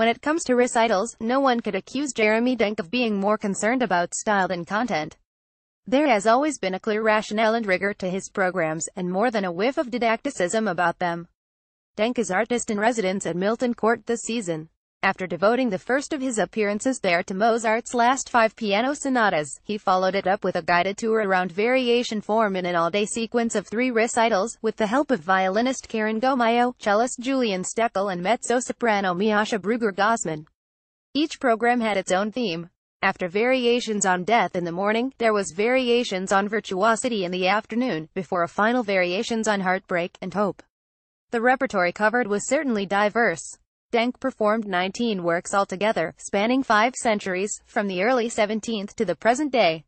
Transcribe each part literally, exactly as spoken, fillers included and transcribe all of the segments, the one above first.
When it comes to recitals, no one could accuse Jeremy Denk of being more concerned about style than content. There has always been a clear rationale and rigor to his programs, and more than a whiff of didacticism about them. Denk is artist-in-residence at Milton Court this season. After devoting the first of his appearances there to Mozart's last five piano sonatas, he followed it up with a guided tour around variation form in an all-day sequence of three recitals, with the help of violinist Karen Gomayo, cellist Julian Steckel and mezzo-soprano Miasha Bruegger-Gossmann. Each program had its own theme. After Variations on Death in the morning, there was Variations on Virtuosity in the afternoon, before a final Variations on Heartbreak and Hope. The repertory covered was certainly diverse. Denk performed nineteen works altogether, spanning five centuries, from the early seventeenth to the present day.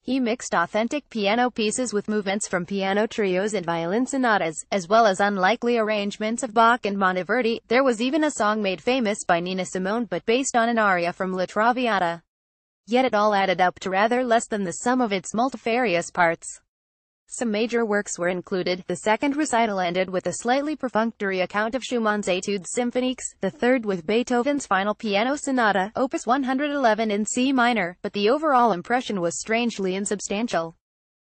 He mixed authentic piano pieces with movements from piano trios and violin sonatas, as well as unlikely arrangements of Bach and Monteverdi. There was even a song made famous by Nina Simone but based on an aria from La Traviata. Yet it all added up to rather less than the sum of its multifarious parts. Some major works were included. The second recital ended with a slightly perfunctory account of Schumann's Etudes Symphoniques, the third with Beethoven's Final Piano Sonata, Opus one eleven in C minor, but the overall impression was strangely insubstantial.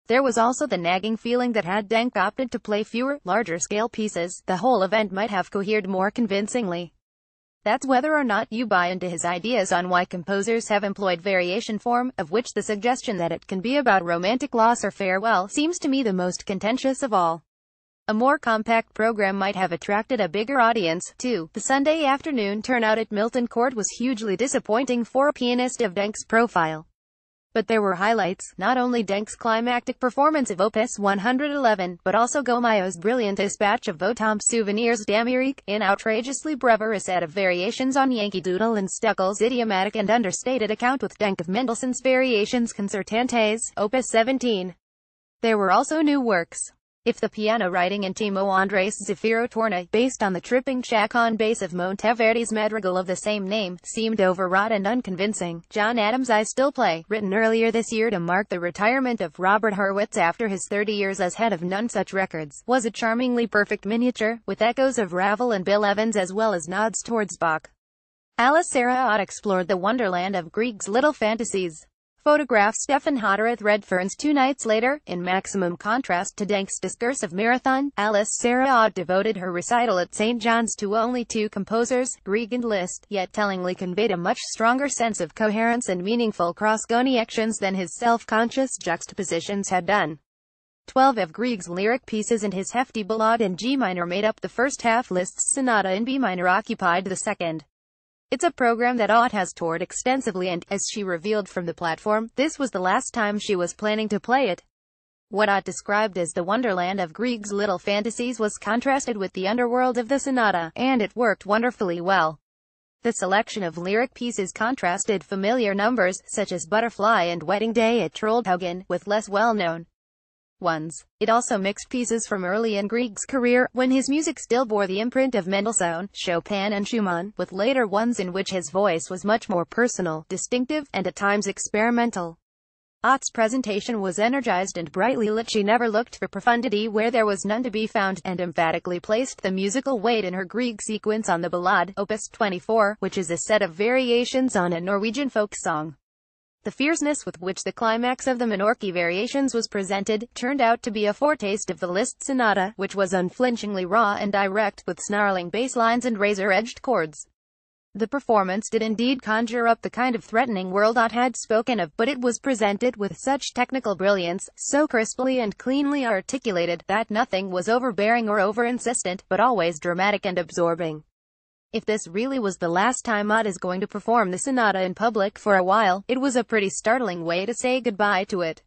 There was also the nagging feeling that had Denk opted to play fewer, larger-scale pieces, the whole event might have cohered more convincingly. That's whether or not you buy into his ideas on why composers have employed variation form, of which the suggestion that it can be about romantic loss or farewell seems to me the most contentious of all. A more compact program might have attracted a bigger audience, too. The Sunday afternoon turnout at Milton Court was hugely disappointing for a pianist of Denk's profile. But there were highlights, not only Denk's climactic performance of Opus one eleven, but also Gomayo's brilliant dispatch of Votomp's Souvenirs d'Amérique, an outrageously brevier set of variations on Yankee Doodle and Steckel's idiomatic and understated account with Denk of Mendelssohn's Variations Concertantes, Opus seventeen. There were also new works. If the piano writing in Timo Andres' Zefiro Torna, based on the tripping Chopin bass of Monteverdi's madrigal of the same name, seemed overwrought and unconvincing, John Adams' I Still Play, written earlier this year to mark the retirement of Robert Hurwitz after his thirty years as head of Nonesuch Records, was a charmingly perfect miniature, with echoes of Ravel and Bill Evans as well as nods towards Bach. Alice Sara Ott explored the wonderland of Grieg's Little Fantasies. Photograph Stefan Hoddereth Redfern's two nights later, in maximum contrast to Denk's discursive marathon, Alice Sara Ott devoted her recital at Saint John's to only two composers, Grieg and Liszt, yet tellingly conveyed a much stronger sense of coherence and meaningful cross-connections than his self-conscious juxtapositions had done. Twelve of Grieg's lyric pieces and his hefty ballade in G minor made up the first half. Liszt's sonata in B minor occupied the second. It's a program that Ott has toured extensively and, as she revealed from the platform, this was the last time she was planning to play it. What Ott described as the wonderland of Grieg's Little Fantasies was contrasted with the underworld of the sonata, and it worked wonderfully well. The selection of lyric pieces contrasted familiar numbers, such as Butterfly and Wedding Day at Trollhagen, with less well-known ones. It also mixed pieces from early in Grieg's career, when his music still bore the imprint of Mendelssohn, Chopin and Schumann, with later ones in which his voice was much more personal, distinctive, and at times experimental. Ott's presentation was energized and brightly lit. She never looked for profundity where there was none to be found, and emphatically placed the musical weight in her Grieg sequence on the ballade, Opus twenty-four, which is a set of variations on a Norwegian folk song. The fierceness with which the climax of the Minorque Variations was presented turned out to be a foretaste of the Liszt Sonata, which was unflinchingly raw and direct, with snarling bass lines and razor-edged chords. The performance did indeed conjure up the kind of threatening world Ott had spoken of, but it was presented with such technical brilliance, so crisply and cleanly articulated, that nothing was overbearing or over-insistent, but always dramatic and absorbing. If this really was the last time Ott is going to perform the sonata in public for a while, it was a pretty startling way to say goodbye to it.